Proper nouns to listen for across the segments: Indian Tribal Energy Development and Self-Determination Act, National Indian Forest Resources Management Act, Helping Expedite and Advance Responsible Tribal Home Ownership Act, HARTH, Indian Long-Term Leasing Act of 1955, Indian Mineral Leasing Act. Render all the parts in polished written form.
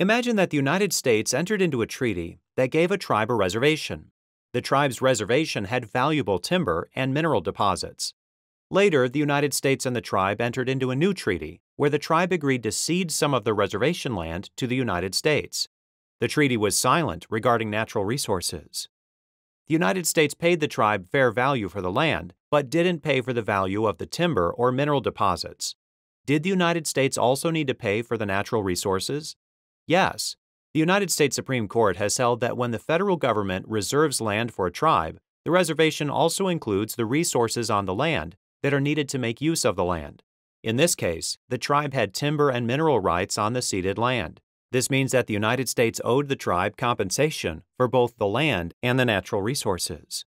Imagine that the United States entered into a treaty that gave a tribe a reservation. The tribe's reservation had valuable timber and mineral deposits. Later, the United States and the tribe entered into a new treaty where the tribe agreed to cede some of the reservation land to the United States. The treaty was silent regarding natural resources. The United States paid the tribe fair value for the land, but didn't pay for the value of the timber or mineral deposits. Did the United States also need to pay for the natural resources? Yes. The United States Supreme Court has held that when the federal government reserves land for a tribe, the reservation also includes the resources on the land that are needed to make use of the land. In this case, the tribe had timber and mineral rights on the ceded land. This means that the United States owed the tribe compensation for both the land and the natural resources.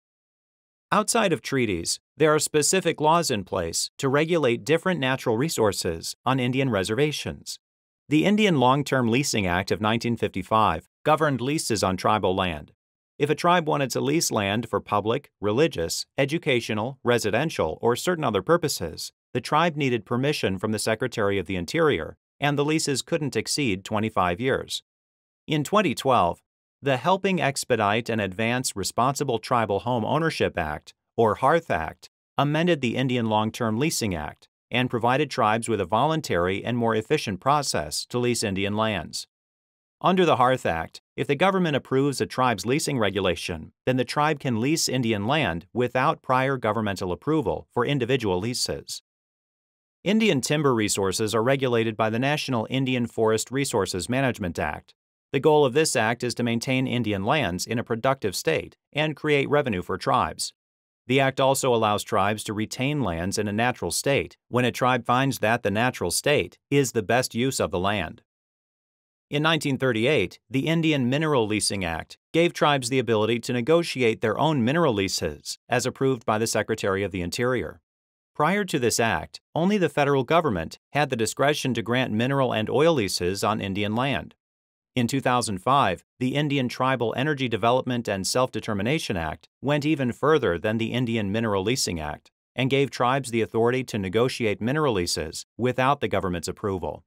Outside of treaties, there are specific laws in place to regulate different natural resources on Indian reservations. The Indian Long-Term Leasing Act of 1955 governed leases on tribal land. If a tribe wanted to lease land for public, religious, educational, residential, or certain other purposes, the tribe needed permission from the Secretary of the Interior, and the leases couldn't exceed 25 years. In 2012, the Helping Expedite and Advance Responsible Tribal Home Ownership Act, or HARTH Act, amended the Indian Long-Term Leasing Act and provided tribes with a voluntary and more efficient process to lease Indian lands. Under the HARTH Act, if the government approves a tribe's leasing regulation, then the tribe can lease Indian land without prior governmental approval for individual leases. Indian timber resources are regulated by the National Indian Forest Resources Management Act. The goal of this act is to maintain Indian lands in a productive state and create revenue for tribes. The act also allows tribes to retain lands in a natural state when a tribe finds that the natural state is the best use of the land. In 1938, the Indian Mineral Leasing Act gave tribes the ability to negotiate their own mineral leases, as approved by the Secretary of the Interior. Prior to this act, only the federal government had the discretion to grant mineral and oil leases on Indian land. In 2005, the Indian Tribal Energy Development and Self-Determination Act went even further than the Indian Mineral Leasing Act and gave tribes the authority to negotiate mineral leases without the government's approval.